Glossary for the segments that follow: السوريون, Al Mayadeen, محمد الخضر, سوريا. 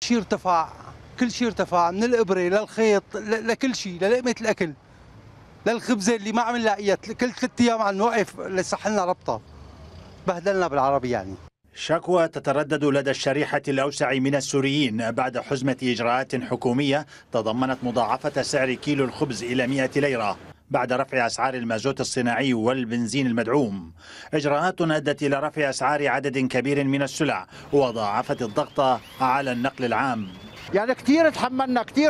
كل شيء ارتفع من الابره للخيط لكل شيء، للقمه الاكل، للخبزه اللي ما عم نلاقيها، كل 3 ايام عم نوقف ليصح لنا ربطه. بهدلنا بالعربي يعني. شكوى تتردد لدى الشريحة الأوسع من السوريين بعد حزمة إجراءات حكومية تضمنت مضاعفة سعر كيلو الخبز إلى 100 ليرة بعد رفع أسعار المازوت الصناعي والبنزين المدعوم. إجراءات أدت إلى رفع أسعار عدد كبير من السلع وضاعفت الضغط على النقل العام. يعني كثير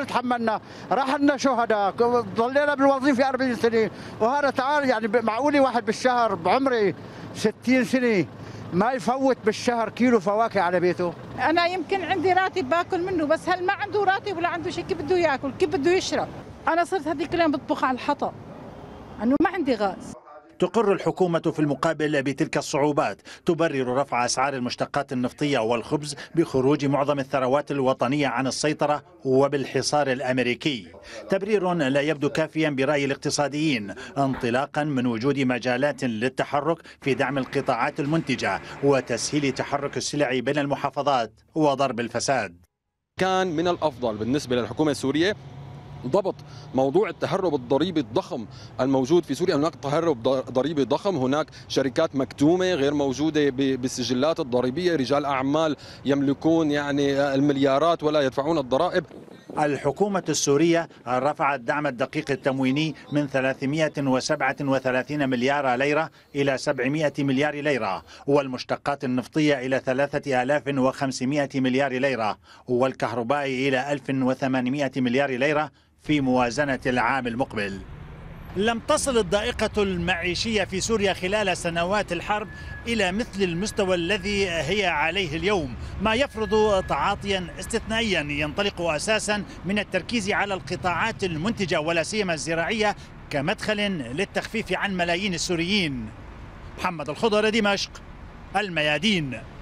تحملنا، راح لنا شهداء، ضلينا بالوظيفة 40 سنة، وهذا تعال يعني معقولي واحد بالشهر بعمري 60 سنة ما يفوت بالشهر كيلو فواكه على بيته. أنا يمكن عندي راتب باكل منه، بس هل ما عنده راتب ولا عنده شيء، كيف بده ياكل، كيف بده يشرب؟ أنا صرت هذيك الأيام بطبخ على الحطب أنه ما عندي غاز. تقر الحكومة في المقابل بتلك الصعوبات، تبرر رفع أسعار المشتقات النفطية والخبز بخروج معظم الثروات الوطنية عن السيطرة وبالحصار الأمريكي. تبرير لا يبدو كافيا برأي الاقتصاديين، انطلاقا من وجود مجالات للتحرك في دعم القطاعات المنتجة وتسهيل تحرك السلع بين المحافظات وضرب الفساد. كان من الأفضل بالنسبة للحكومة السورية ضبط موضوع التهرب الضريبي الضخم الموجود في سوريا. هناك تهرب ضريبي ضخم، هناك شركات مكتومة غير موجودة بالسجلات الضريبية، رجال أعمال يملكون يعني المليارات ولا يدفعون الضرائب. الحكومة السورية رفعت دعم الدقيق التمويني من 337 مليار ليرة إلى 700 مليار ليرة، والمشتقات النفطية إلى 3500 مليار ليرة، والكهرباء إلى 1800 مليار ليرة في موازنة العام المقبل. لم تصل الضائقة المعيشية في سوريا خلال سنوات الحرب إلى مثل المستوى الذي هي عليه اليوم، ما يفرض تعاطيا استثنائيا ينطلق أساسا من التركيز على القطاعات المنتجة ولا سيما الزراعية كمدخل للتخفيف عن ملايين السوريين. محمد الخضر، دمشق، الميادين.